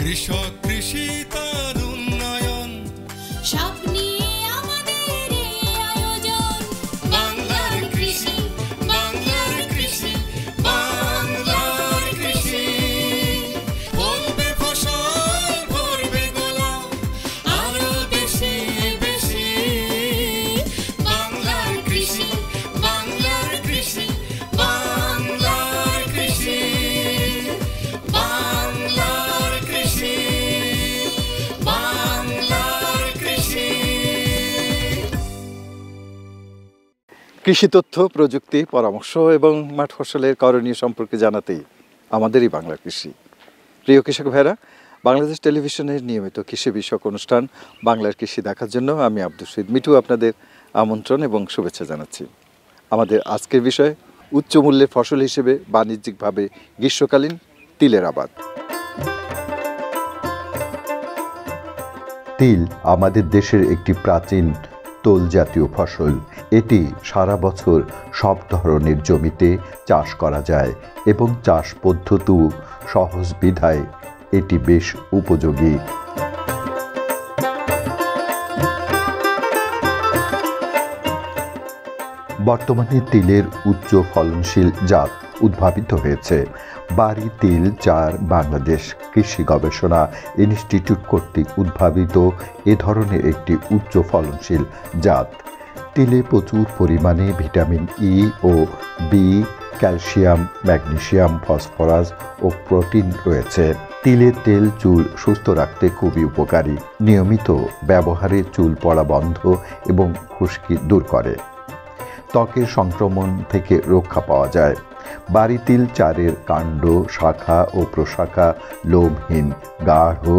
কৃষক কৃষি তার উন্নয়ন সব নিয়ে আমাদের এই আয়োজন। বাংলার কৃষি, বাংলার কৃষি, বাংলার কৃষি। ফলবে ফসল, ভরবে গলা আরো বেশি বেশি। বাংলার কৃষি, বাংলার কৃষি, বাংলার কৃষি। কৃষি তথ্য প্রযুক্তি পরামর্শ এবং মাঠ ফসলের করণীয় সম্পর্কে জানাতেই আমাদেরই বাংলা কৃষি। প্রিয় কৃষক ভাইরা, বাংলাদেশ টেলিভিশনের নিয়মিত কৃষি বিষয়ক অনুষ্ঠান বাংলার কৃষি দেখার জন্য আমি আব্দুস শহীদ মিঠু আপনাদের আমন্ত্রণ এবং শুভেচ্ছা জানাচ্ছি। আমাদের আজকের বিষয় উচ্চ মূল্যের ফসল হিসেবে বাণিজ্যিকভাবে গ্রীষ্মকালীন তিলের আবাদ। তিল আমাদের দেশের একটি প্রাচীন তৈল জাতীয় ফসল। এটি সারা বছর সব ধরনের জমিতে চাষ করা যায় এবং চাষ পদ্ধতিও সহজ বিধায় এটি বেশ উপযোগী। বর্তমানে তিলের উচ্চ ফলনশীল জাত উদ্ভাবিত হয়েছে। বারি তিল চার বাংলাদেশ কৃষি গবেষণা ইনস্টিটিউট কর্তৃক উদ্ভাবিত এ ধরনের একটি উচ্চ ফলনশীল জাত। তিলে প্রচুর পরিমাণে ভিটামিন ই ও বি, ক্যালসিয়াম, ম্যাগনেসিয়াম, ফসফরাস ও প্রোটিন রয়েছে। তিলের তেল চুল সুস্থ রাখতে খুবই উপকারী। নিয়মিত ব্যবহারে চুল পড়া বন্ধ এবং খুশকি দূর করে, ত্বকের সংক্রমণ থেকে রক্ষা পাওয়া যায়। বারি তিল চারের কাণ্ড, শাখা ও প্রশাখা লোমহীন, গাঢ়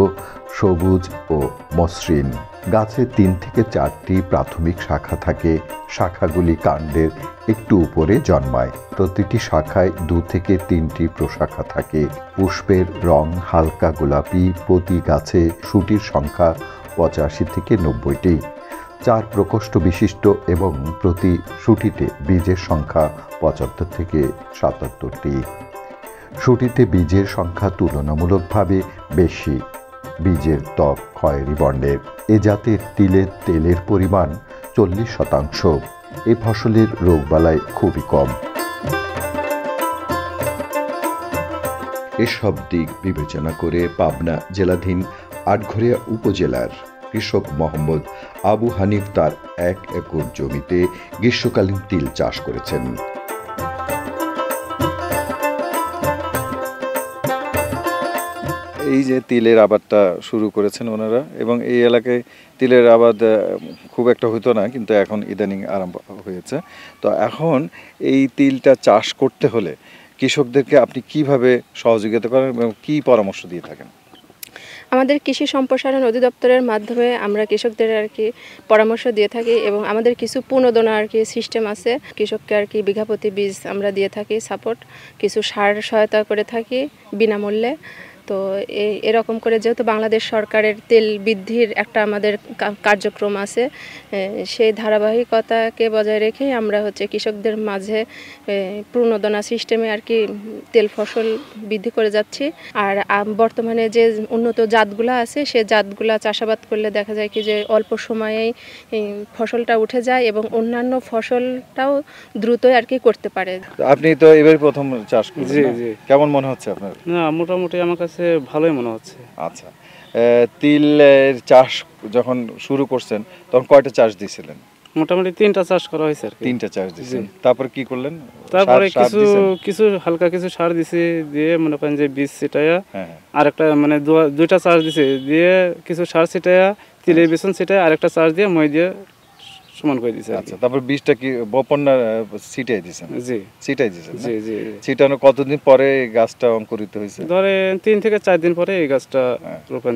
সবুজ ও মসৃণ। গাছে 3 থেকে 4টি প্রাথমিক শাখা থাকে। শাখাগুলি কাণ্ডের একটু উপরে জন্মায়। প্রতিটি শাখায় 2 থেকে 3টি প্রশাখা থাকে। পুষ্পের রং হালকা গোলাপি। প্রতি গাছে শুটির সংখ্যা 85 থেকে 90টি। 4 প্রকোষ্ঠ বিশিষ্ট এবং প্রতি শুটিতে বীজের সংখ্যা 75 থেকে 77টি। শুটিতে বীজের সংখ্যা তুলনামূলকভাবে বেশি। বীজের ত্বক খয়েরি বর্ণের। এ জাতের তিলের তেলের পরিমাণ 40%। এ ফসলের রোগবালাই খুবই কম। এসব দিক বিবেচনা করে পাবনা জেলাধীন আটঘরিয়া উপজেলার কৃষক মোহাম্মদ আবু হানিফ তার 1 একর জমিতে গ্রীষ্মকালীন তিল চাষ করেছেন। এই যে তিলের আবাদটা শুরু করেছেন ওনারা, এবং এই এলাকায় তিলের আবাদ খুব একটা হতো না, কিন্তু এখন ইদানিং আরম্ভ হয়েছে। তো এখন এই তিলটা চাষ করতে হলে কৃষকদেরকে আপনি কিভাবে সহযোগিতা করেন এবং কী পরামর্শ দিয়ে থাকেন? আমাদের কৃষি সম্প্রসারণ অধিদপ্তরের মাধ্যমে আমরা কৃষকদের পরামর্শ দিয়ে থাকি, এবং আমাদের কিছু পুনঃদোনা সিস্টেম আছে। কৃষককে বিঘাপতি বীজ আমরা দিয়ে থাকি সাপোর্ট, কিছু সার সহায়তা করে থাকি বিনামূল্যে। তো এরকম করে যেহেতু বাংলাদেশ সরকারের তেল বৃদ্ধির একটা আমাদের কার্যক্রম আছে, সেই ধারাবাহিকতাকে বজায় রেখে আমরা কৃষকদের মাঝে প্রণোদনা সিস্টেমে তেল ফসল বৃদ্ধি করে যাচ্ছি। আর বর্তমানে যে উন্নত জাতগুলো আছে, সে জাতগুলো চাষাবাদ করলে দেখা যায় যে অল্প সময়েই ফসলটা উঠে যায় এবং অন্যান্য ফসলটাও দ্রুত করতে পারে। আপনি তো এবার প্রথম চাষ করছেন, কেমন মনে হচ্ছে আপনার? না, মোটামুটি আমার কাছে ভালোই মনে হচ্ছে। আচ্ছা, তিলের চাষ যখন শুরু করছেন তখন কয়টা চাষ দিয়েছিলেন? মোটামুটি 3টা চাষ করা হয়েছে। 3টা চাষ দিয়েছেন, তারপর কি করলেন? তারপরে কিছু হালকা কিছু সার দিছি, দিয়ে মনে করেন যে বীজ ছিটায়া, আর একটা মানে 2টা চাষ দিছি, দিয়ে কিছু সার ছিটায়া, তিলের বিচন ছিটায়া, আর একটা চাষ দিয়ে মই দিয়ে সমান করে দিয়েছে। আচ্ছা, তারপর বীজটা কি বপন ছিটাই দিয়েছেন? জি, ছিটাই দিয়েছেন। জি জি। ছিটানো কতদিন পরে গাছটা অঙ্কুরিত হয়েছে? ধরেন 3 থেকে 4 দিন পরে এই গাছটা রোপণ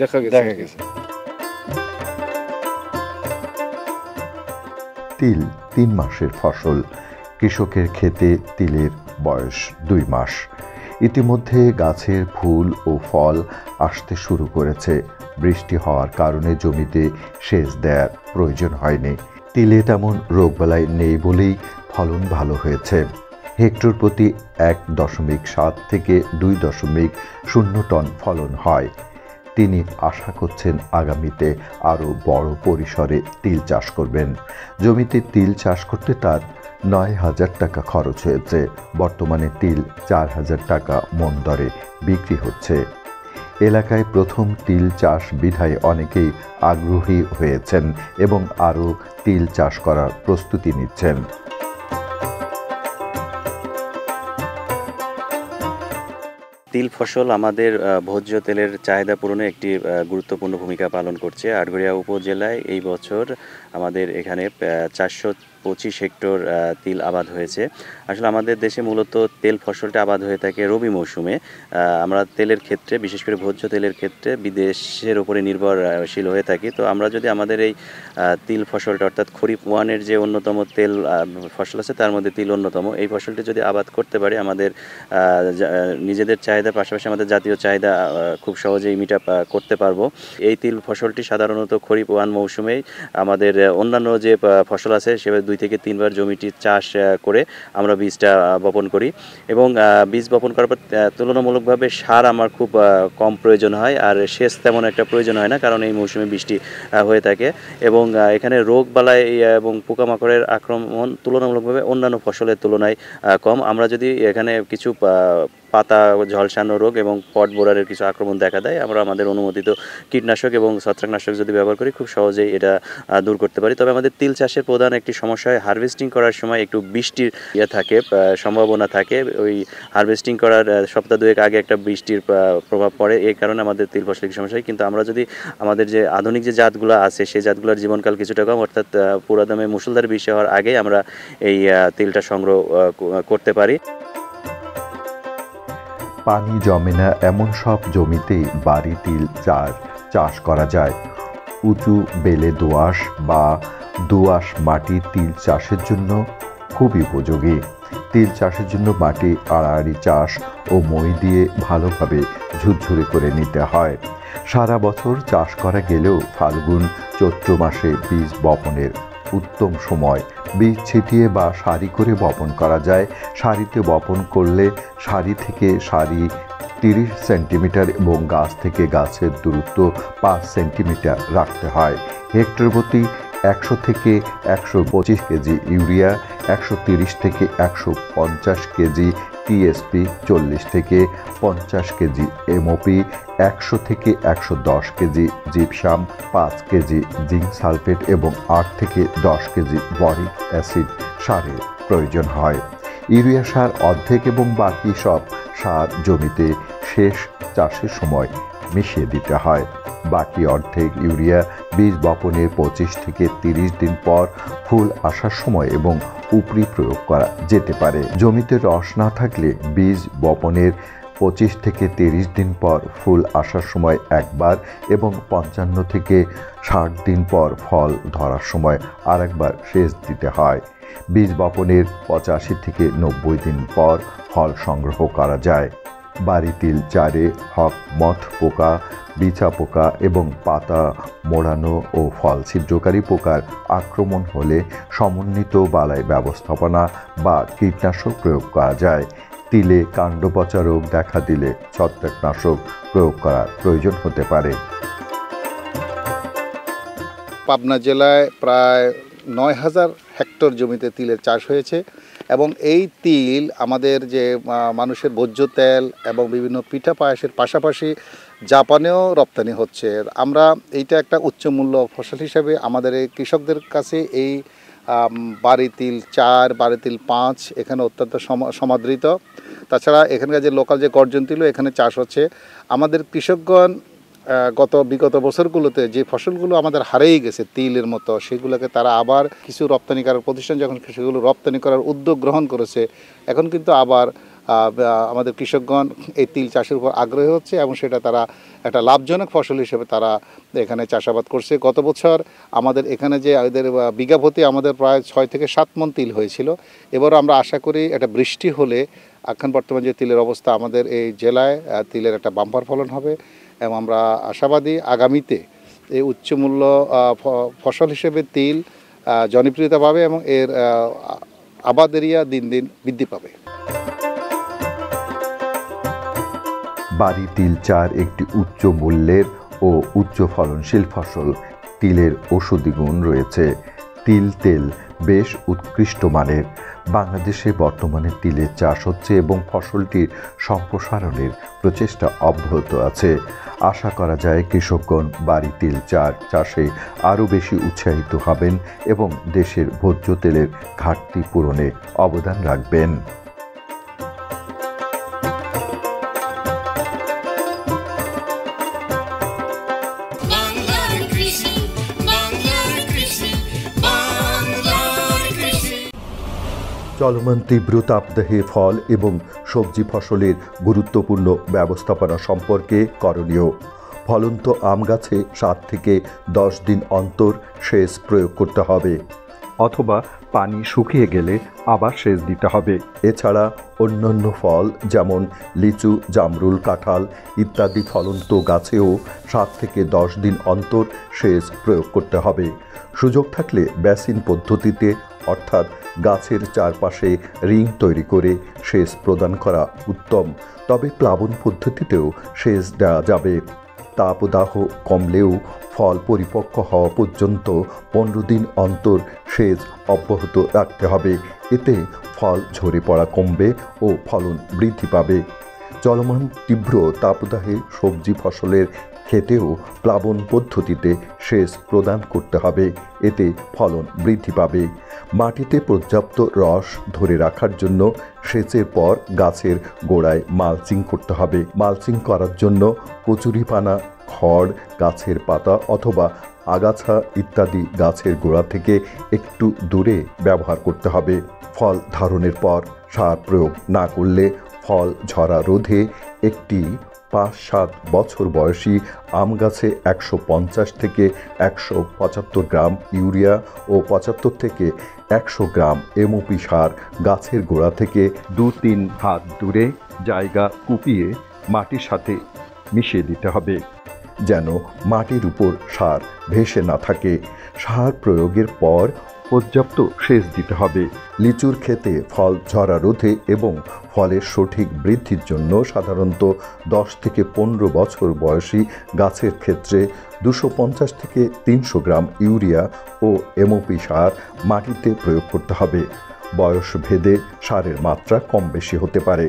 দেখা গেছে। তিল 3 মাসের ফসল। কৃষকের খেতে তিলের বয়স 2 মাস। ইতিমধ্যে গাছের ফুল ও ফল আসতে শুরু করেছে। বৃষ্টি হওয়ার কারণে জমিতে সেচ দেওয়ার প্রয়োজন হয়নি। তিলে তেমন রোগবালাই নেই বলেই ফলন ভালো হয়েছে। হেক্টর প্রতি 1.7 থেকে 2.0 টন ফলন হয়। তিনি আশা করছেন আগামীতে আরও বড় পরিসরে তিল চাষ করবেন। জমিতে তিল চাষ করতে তার 9,000 টাকা খরচ হয়েছে। বর্তমানে তিল 4,000 টাকা মন দরে বিক্রি হচ্ছে। এলাকায় প্রথম তিল চাষ বিধায় অনেকেই আগ্রহী হয়েছেন এবং আরও তিল চাষ করার প্রস্তুতি নিচ্ছেন। তিল ফসল আমাদের ভোজ্য তেলের চাহিদা পূরণে একটি গুরুত্বপূর্ণ ভূমিকা পালন করছে। আটঘরিয়া উপজেলায় এই বছর আমাদের এখানে 425 হেক্টর তিল আবাদ হয়েছে। আসলে আমাদের দেশে মূলত তেল ফসলটা আবাদ হয়ে থাকে রবি মৌসুমে। আমরা তেলের ক্ষেত্রে, বিশেষ করে ভোজ্য তেলের ক্ষেত্রে, বিদেশের উপরে নির্ভরশীল হয়ে থাকি। তো আমরা যদি আমাদের এই তিল ফসলটা, অর্থাৎ খরিফ ওয়ানের যে অন্যতম তেল ফসল আছে তার মধ্যে তিল অন্যতম, এই ফসলটি যদি আবাদ করতে পারি, আমাদের নিজেদের চাহিদার পাশাপাশি আমাদের জাতীয় চাহিদা খুব সহজেই মিট আপ করতে পারবো। এই তিল ফসলটি সাধারণত খরিফ ওয়ান মৌসুমেই আমাদের অন্যান্য যে ফসল আছে সেভাবে 2 থেকে 3 বার জমিটি চাষ করে আমরা বীজটা বপন করি, এবং বীজ বপন করার পর তুলনামূলকভাবে সার আমার খুব কম প্রয়োজন হয়, আর সেচ তেমন একটা প্রয়োজন হয় না, কারণ এই মৌসুমে বৃষ্টি হয়ে থাকে। এবং এখানে রোগবালাই এবং পোকামাকড়ের আক্রমণ তুলনামূলকভাবে অন্যান্য ফসলের তুলনায় কম। আমরা যদি এখানে কিছু পাতা ঝলসানো রোগ এবং পট বোরারের কিছু আক্রমণ দেখা দেয়, আমরা আমাদের অনুমোদিত কীটনাশক এবং ছত্রাকনাশক যদি ব্যবহার করি খুব সহজেই এটা দূর করতে পারি। তবে আমাদের তিল চাষের প্রধান একটি সমস্যা হয়, হারভেস্টিং করার সময় একটু বৃষ্টির থাকে, সম্ভাবনা থাকে। ওই হারভেস্টিং করার সপ্তাহ 2-এক আগে একটা বৃষ্টির প্রভাব পড়ে, এই কারণে আমাদের তিল ফসল সমস্যা হয়। কিন্তু আমরা যদি আমাদের যে আধুনিক যে জাতগুলো আছে সেই জাতগুলোর জীবনকাল কিছুটা কম, অর্থাৎ পুরাদমে মুষলধারে বৃষ্টি হওয়ার আগেই আমরা এই তিলটা সংগ্রহ করতে পারি। পানি জমে না এমন সব জমিতেই বারি তিল চার চাষ করা যায়। উঁচু বেলে দোআঁশ বা দোআঁশ মাটি তিল চাষের জন্য খুবই উপযোগী। তিল চাষের জন্য মাটি আড়াআড়ি চাষ ও মই দিয়ে ভালোভাবে ঝুরঝুরে করে নিতে হয়। সারা বছর চাষ করা গেলেও ফাল্গুন চৈত্র মাসে বীজ বপনের উত্তম সময়। বীজ ছিটিয়ে বা সারি করে বপন করা যায়। সারিতে বপন করলে সারি থেকে সারি 30 সেন্টিমিটার এবং গাছ থেকে গাছের দূরত্ব 5 সেন্টিমিটার রাখতে হয়। হেক্টর প্রতি 100 থেকে 125 কেজি ইউরিয়া, 130 থেকে 150 কেজি টিএসপি, 40 থেকে 50 কেজি এমওপি, 100 থেকে 110 kg gypsum, 5 kg zinc sulphate এবং 8 থেকে 10 কেজি বরিক অ্যাসিড সারের প্রয়োজন হয়। ইউরিয়া সার অর্ধেক এবং বাকি সব সার জমিতে শেষ চাষের সময় মিশিয়ে দিতে হয়। বাকি অর্ধেক ইউরিয়া বীজ বপনের 25 থেকে 30 দিন পর ফুল আসার সময় এবং উপরি প্রয়োগ করা যেতে পারে। জমিতে রস না থাকলে বীজ বপনের 25 থেকে 30 দিন পর ফুল আসার সময় একবার এবং 55 থেকে 60 দিন পর ফল ধরার সময় আরেকবার সেচ দিতে হয়। বীজ বপনের 85 থেকে 90 দিন পর ফল সংগ্রহ করা যায়। বারি তিল চারে হক মথ পোকা, বিছা পোকা এবং পাতা মোড়ানো ও ফল ছিদ্রকারী পোকার আক্রমণ হলে সমন্বিত বালাই ব্যবস্থাপনা বা কীটনাশক প্রয়োগ করা যায়। তিলে কাণ্ড পচা রোগ দেখা দিলে ছত্রাকনাশক প্রয়োগ করার প্রয়োজন হতে পারে। পাবনা জেলায় প্রায় 9,000 হেক্টর জমিতে তিলের চাষ হয়েছে, এবং এই তিল আমাদের যে মানুষের ভোজ্য তেল এবং বিভিন্ন পিঠা পায়েসের পাশাপাশি জাপানেও রপ্তানি হচ্ছে। আমরা এইটা একটা উচ্চমূল্য ফসল হিসেবে আমাদের এই কৃষকদের কাছে এই বারি তিল 4, বারি তিল 5 এখানে অত্যন্ত সমাদৃত। তাছাড়া এখানকার যে লোকাল যে গর্জন তিলও এখানে চাষ হচ্ছে। আমাদের কৃষকগণ বিগত বছরগুলোতে যে ফসলগুলো আমাদের হারিয়ে গেছে তিলের মতো, সেগুলোকে তারা আবার কিছু রপ্তানিকারক প্রতিষ্ঠান যখন সেগুলো রপ্তানি করার উদ্যোগ গ্রহণ করেছে, এখন কিন্তু আবার আমাদের কৃষকগণ এই তিল চাষের উপর আগ্রহী হচ্ছে এবং সেটা তারা একটা লাভজনক ফসল হিসেবে তারা এখানে চাষাবাদ করছে। গত বছর আমাদের এখানে যে এদের বিঘাপতি আমাদের প্রায় 6 থেকে 7 মণ তিল হয়েছিল। এবারও আমরা আশা করি একটা বৃষ্টি হলে এখন বর্তমান যে তিলের অবস্থা আমাদের এই জেলায় তিলের একটা বাম্পার ফলন হবে, এবং আমরা আশাবাদী আগামীতে এই উচ্চমূল্য ফসল হিসেবে তিল জনপ্রিয়তা পাবে এবং এর আবাদ এরিয়া দিন দিন বৃদ্ধি পাবে। বারি তিল চার একটি উচ্চ মূল্যের ও উচ্চ ফলনশীল ফসল। তিলের ঔষধি গুণ রয়েছে। তিল তেল বেশ উৎকৃষ্ট মানের। বাংলাদেশে বর্তমানে তিলের চাষ হচ্ছে এবং ফসলটির সম্প্রসারণের প্রচেষ্টা অব্যাহত আছে। আশা করা যায় কৃষকগণ বারি তিল চাষে আরও বেশি উৎসাহিত হবেন এবং দেশের ভোজ্য তেলের ঘাটতি পূরণে অবদান রাখবেন। চলমান তীব্র তাপদাহে ফল এবং সবজি ফসলের গুরুত্বপূর্ণ ব্যবস্থাপনা সম্পর্কে করণীয়। ফলন্ত আম গাছে 7 থেকে 10 দিন অন্তর সেচ প্রয়োগ করতে হবে, অথবা পানি শুকিয়ে গেলে আবার সেচ দিতে হবে। এছাড়া অন্যান্য ফল যেমন লিচু, জামরুল, কাঁঠাল ইত্যাদি ফলন্ত গাছেও 7 থেকে 10 দিন অন্তর সেচ প্রয়োগ করতে হবে। সুযোগ থাকলে ব্যাসিন পদ্ধতিতে অর্থাৎ গাছের চারপাশে রিং তৈরি করে সেচ প্রদান করা উত্তম। তবে প্লাবন পদ্ধতিতেও সেচ দেওয়া যাবে। তাপদাহ কমলেও ফল পরিপক্ক হওয়া পর্যন্ত 15 দিন অন্তর সেচ অব্যাহত রাখতে হবে। এতে ফল ঝরে পড়া কমবে ও ফলন বৃদ্ধি পাবে। চলমান তীব্র তাপদাহে সবজি ফসলের ক্ষেতেও প্লাবন পদ্ধতিতে সেচ প্রদান করতে হবে। এতে ফলন বৃদ্ধি পাবে। মাটিতে পর্যাপ্ত রস ধরে রাখার জন্য সেচের পর গাছের গোড়ায় মালচিং করতে হবে। মালচিং করার জন্য কচুরিপানা, খড়, গাছের পাতা অথবা আগাছা ইত্যাদি গাছের গোড়া থেকে একটু দূরে ব্যবহার করতে হবে। ফল ধারণের পর সার প্রয়োগ না করলে ফল ঝরা রোধে একটি 5-7 বছর বয়সী আম গাছে 150 থেকে 175 গ্রাম ইউরিয়া ও 75 থেকে 100 গ্রাম এমওপি সার গাছের গোড়া থেকে 2-3 হাত দূরে জায়গা কুপিয়ে মাটির সাথে মিশিয়ে দিতে হবে, যেন মাটির উপর সার ভেসে না থাকে। সার প্রয়োগের পর পর্যাপ্ত সেচ দিতে হবে। লিচুর ক্ষেতে ফল ঝরা রোধে এবং ফলের সঠিক বৃদ্ধির জন্য সাধারণত 10 থেকে 15 বছর বয়সী গাছের ক্ষেত্রে 250 থেকে 300 গ্রাম ইউরিয়া ও এমওপি সার মাটিতে প্রয়োগ করতে হবে। বয়স ভেদে সারের মাত্রা কম বেশি হতে পারে।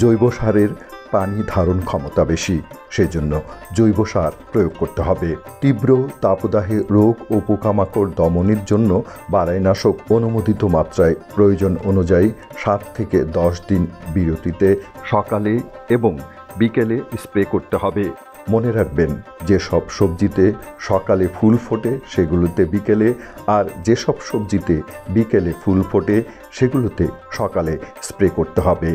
জৈব সারের পানি ধারণ ক্ষমতা বেশি, সেজন্য জৈব সার প্রয়োগ করতে হবে। তীব্র তাপদাহে রোগ ও পোকামাকড় দমনের জন্য বালাইনাশক অনুমোদিত মাত্রায় প্রয়োজন অনুযায়ী 7 থেকে 10 দিন বিরতিতে সকালে এবং বিকেলে স্প্রে করতে হবে। মনে রাখবেন, যেসব সবজিতে সকালে ফুল ফোটে সেগুলোতে বিকেলে, আর যেসব সবজিতে বিকেলে ফুল ফোটে সেগুলোতে সকালে স্প্রে করতে হবে।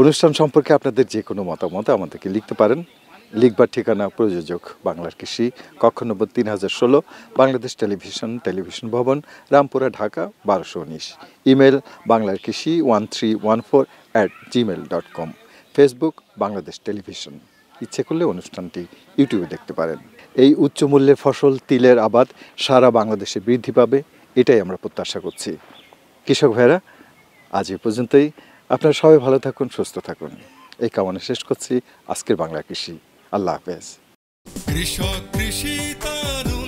অনুষ্ঠান সম্পর্কে আপনাদের যে কোনো মতামত আমাদেরকে লিখতে পারেন। লিখবার ঠিকানা প্রযোজক বাংলার কৃষি, কক্ষ নম্বর 3016, বাংলাদেশ টেলিভিশন, টেলিভিশন ভবন, Rampura, Dhaka 1219। Email banglarkishi1314@gmail.com। Facebook Bangladesh television. ইচ্ছে করলে অনুষ্ঠানটি ইউটিউবে দেখতে পারেন। এই উচ্চ মূল্যের ফসল তিলের আবাদ সারা বাংলাদেশে বৃদ্ধি পাবে, এটাই আমরা প্রত্যাশা করছি। কৃষক ভাইরা, আজ এ পর্যন্তই। আপনারা সবাই ভালো থাকুন, সুস্থ থাকুন, এই কামনা শেষ করছি আজকের বাংলা কৃষি। আল্লাহ হাফেজ।